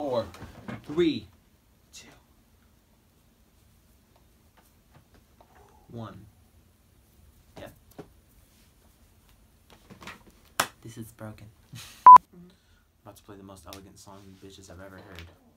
4, 3, 2, 1. Yeah. This is broken. I'm about to play the most elegant song you bitches I've ever heard.